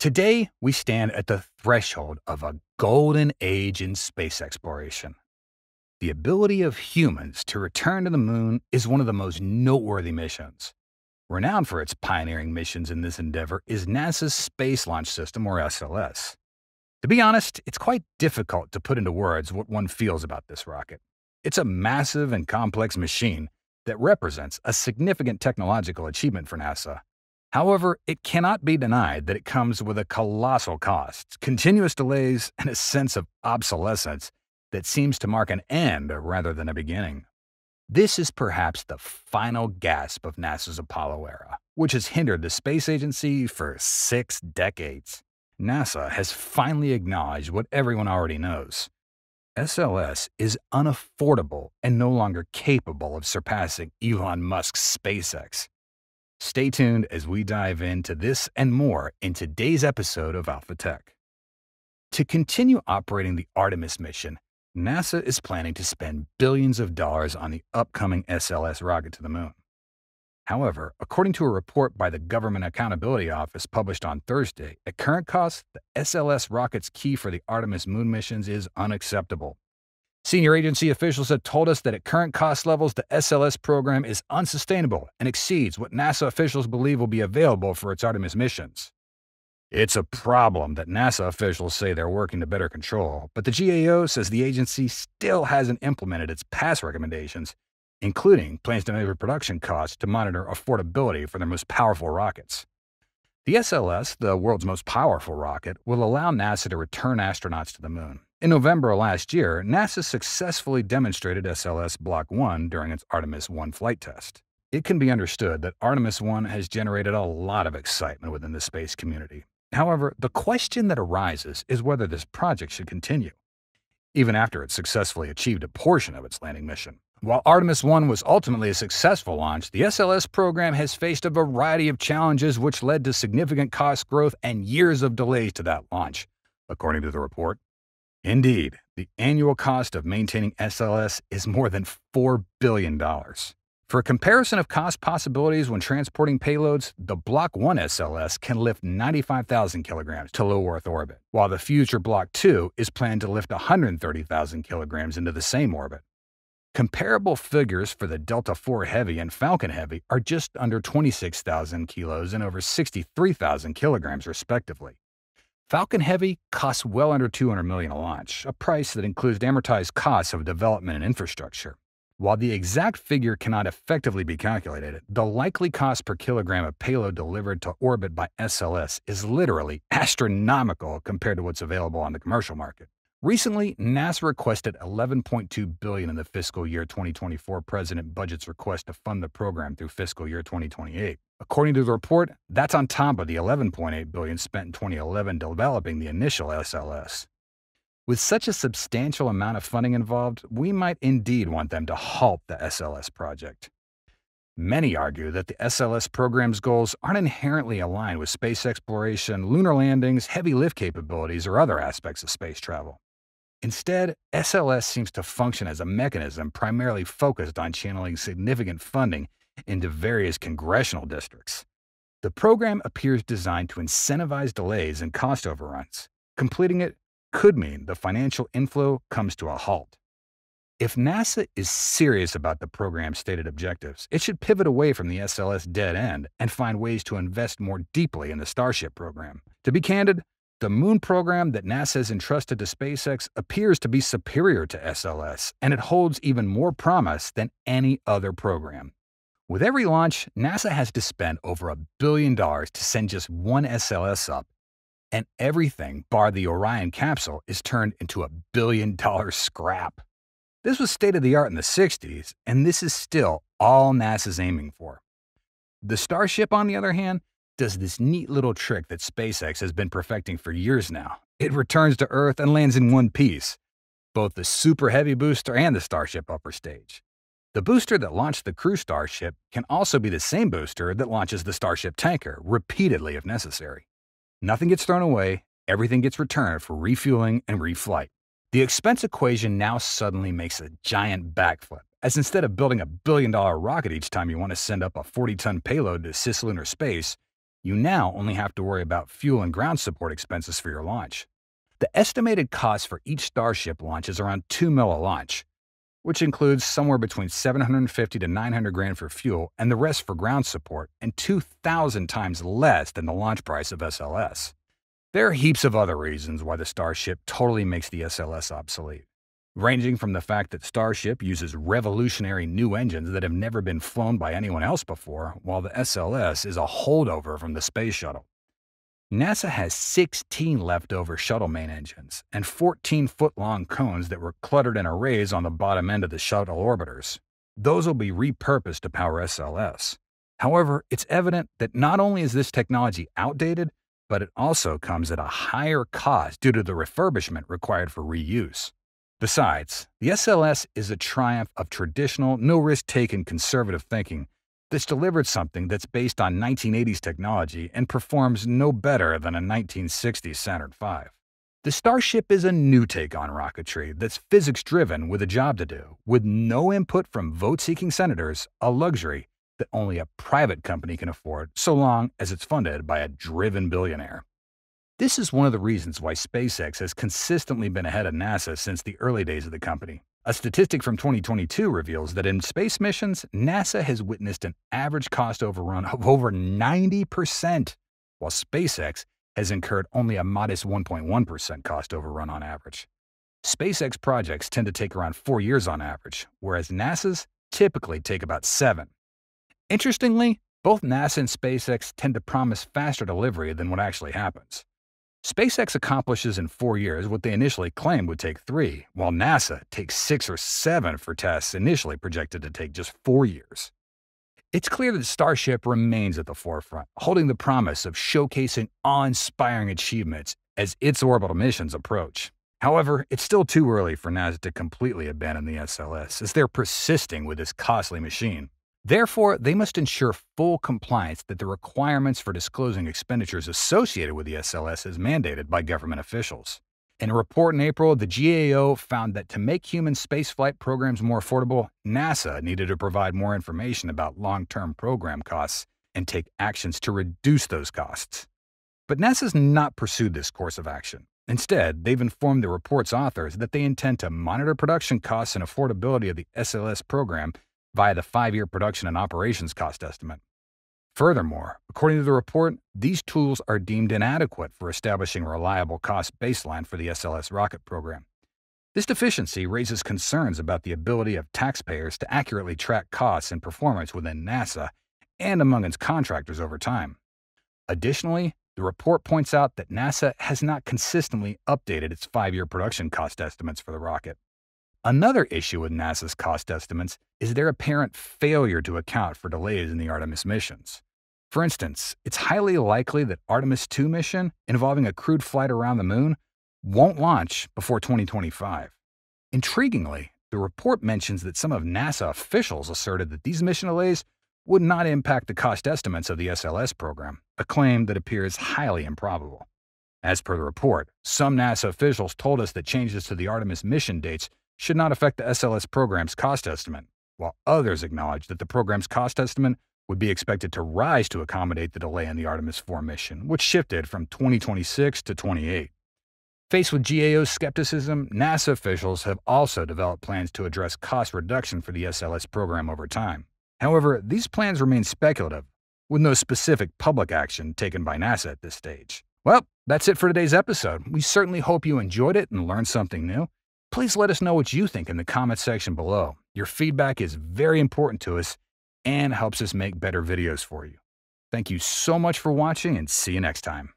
Today, we stand at the threshold of a golden age in space exploration. The ability of humans to return to the moon is one of the most noteworthy missions. Renowned for its pioneering missions in this endeavor is NASA's Space Launch System, or SLS. To be honest, it's quite difficult to put into words what one feels about this rocket. It's a massive and complex machine that represents a significant technological achievement for NASA. However, it cannot be denied that it comes with a colossal cost, continuous delays, and a sense of obsolescence that seems to mark an end rather than a beginning. This is perhaps the final gasp of NASA's Apollo era, which has hindered the space agency for 6 decades. NASA has finally acknowledged what everyone already knows. SLS is unaffordable and no longer capable of surpassing Elon Musk's SpaceX. Stay tuned as we dive into this and more in today's episode of Alpha Tech. To continue operating the Artemis mission, NASA is planning to spend billions of dollars on the upcoming SLS rocket to the moon. However, according to a report by the Government Accountability Office published on Thursday, at current costs, the SLS rocket's key for the Artemis moon missions is unacceptable. Senior agency officials have told us that at current cost levels, the SLS program is unsustainable and exceeds what NASA officials believe will be available for its Artemis missions. It's a problem that NASA officials say they're working to better control, but the GAO says the agency still hasn't implemented its past recommendations, including plans to measure production costs to monitor affordability for their most powerful rockets. The SLS, the world's most powerful rocket, will allow NASA to return astronauts to the moon. In November last year, NASA successfully demonstrated SLS Block 1 during its Artemis 1 flight test. It can be understood that Artemis 1 has generated a lot of excitement within the space community. However, the question that arises is whether this project should continue, even after it successfully achieved a portion of its landing mission. While Artemis 1 was ultimately a successful launch, the SLS program has faced a variety of challenges which led to significant cost growth and years of delays to that launch, according to the report. Indeed, the annual cost of maintaining SLS is more than $4 billion. For a comparison of cost possibilities when transporting payloads, the Block 1 SLS can lift 95,000 kilograms to low Earth orbit, while the future Block 2 is planned to lift 130,000 kilograms into the same orbit. Comparable figures for the Delta IV Heavy and Falcon Heavy are just under 26,000 kilos and over 63,000 kilograms, respectively. Falcon Heavy costs well under $200 million a launch, a price that includes amortized costs of development and infrastructure. While the exact figure cannot effectively be calculated, the likely cost per kilogram of payload delivered to orbit by SLS is literally astronomical compared to what's available on the commercial market. Recently, NASA requested $11.2 billion in the fiscal year 2024 President Budget's request to fund the program through fiscal year 2028. According to the report, that's on top of the $11.8 billion spent in 2011 developing the initial SLS. With such a substantial amount of funding involved, we might indeed want them to halt the SLS project. Many argue that the SLS program's goals aren't inherently aligned with space exploration, lunar landings, heavy lift capabilities, or other aspects of space travel. Instead, SLS seems to function as a mechanism primarily focused on channeling significant funding into various congressional districts. The program appears designed to incentivize delays and cost overruns. Completing it could mean the financial inflow comes to a halt. If NASA is serious about the program's stated objectives, it should pivot away from the SLS dead end and find ways to invest more deeply in the Starship program. To be candid, the moon program that NASA has entrusted to SpaceX appears to be superior to SLS, and it holds even more promise than any other program. With every launch, NASA has to spend over $1 billion to send just one SLS up, and everything bar the Orion capsule is turned into $1 billion scrap. This was state-of-the-art in the 60s, and this is still all NASA's aiming for. The Starship, on the other hand, does this neat little trick that SpaceX has been perfecting for years now. It returns to Earth and lands in one piece, both the Super Heavy booster and the Starship upper stage. The booster that launched the crew Starship can also be the same booster that launches the Starship tanker, repeatedly if necessary. Nothing gets thrown away, everything gets returned for refueling and reflight. The expense equation now suddenly makes a giant backflip, as instead of building a $1 billion rocket each time you want to send up a 40-ton payload to cislunar space, You now only have to worry about fuel and ground support expenses for your launch. The estimated cost for each Starship launch is around $2 million a launch, which includes somewhere between $750 to $900 grand for fuel and the rest for ground support, and 2,000 times less than the launch price of SLS. There are heaps of other reasons why the Starship totally makes the SLS obsolete, ranging from the fact that Starship uses revolutionary new engines that have never been flown by anyone else before, while the SLS is a holdover from the space shuttle. NASA has 16 leftover shuttle main engines and 14-foot-long cones that were cluttered in arrays on the bottom end of the shuttle orbiters. Those will be repurposed to power SLS. However, it's evident that not only is this technology outdated, but it also comes at a higher cost due to the refurbishment required for reuse. Besides, the SLS is a triumph of traditional, no-risk-taken conservative thinking that's delivered something that's based on 1980s technology and performs no better than a 1960s Saturn V. The Starship is a new take on rocketry that's physics-driven with a job to do, with no input from vote-seeking senators, a luxury that only a private company can afford so long as it's funded by a driven billionaire. This is one of the reasons why SpaceX has consistently been ahead of NASA since the early days of the company. A statistic from 2022 reveals that in space missions, NASA has witnessed an average cost overrun of over 90%, while SpaceX has incurred only a modest 1.1% cost overrun on average. SpaceX projects tend to take around 4 years on average, whereas NASA's typically take about 7. Interestingly, both NASA and SpaceX tend to promise faster delivery than what actually happens. SpaceX accomplishes in 4 years what they initially claimed would take 3, while NASA takes 6 or 7 for tests initially projected to take just 4 years. It's clear that Starship remains at the forefront, holding the promise of showcasing awe-inspiring achievements as its orbital missions approach. However, it's still too early for NASA to completely abandon the SLS, as they're persisting with this costly machine. Therefore, they must ensure full compliance that the requirements for disclosing expenditures associated with the SLS is mandated by government officials. In a report in April, the GAO found that to make human spaceflight programs more affordable, NASA needed to provide more information about long-term program costs and take actions to reduce those costs. But NASA's not pursued this course of action. Instead, they've informed the report's authors that they intend to monitor production costs and affordability of the SLS program via the 5-year production and operations cost estimate. Furthermore, according to the report, these tools are deemed inadequate for establishing a reliable cost baseline for the SLS rocket program. This deficiency raises concerns about the ability of taxpayers to accurately track costs and performance within NASA and among its contractors over time. Additionally, the report points out that NASA has not consistently updated its 5-year production cost estimates for the rocket. Another issue with NASA's cost estimates is their apparent failure to account for delays in the Artemis missions. For instance, it's highly likely that Artemis II mission, involving a crewed flight around the moon, won't launch before 2025. Intriguingly, the report mentions that some of NASA officials asserted that these mission delays would not impact the cost estimates of the SLS program, a claim that appears highly improbable. As per the report, some NASA officials told us that changes to the Artemis mission dates should not affect the SLS program's cost estimate, while others acknowledge that the program's cost estimate would be expected to rise to accommodate the delay in the Artemis IV mission, which shifted from 2026 to 2028. Faced with GAO skepticism, NASA officials have also developed plans to address cost reduction for the SLS program over time. However, these plans remain speculative, with no specific public action taken by NASA at this stage. Well, that's it for today's episode. We certainly hope you enjoyed it and learned something new. Please let us know what you think in the comments section below. Your feedback is very important to us and helps us make better videos for you. Thank you so much for watching, and see you next time.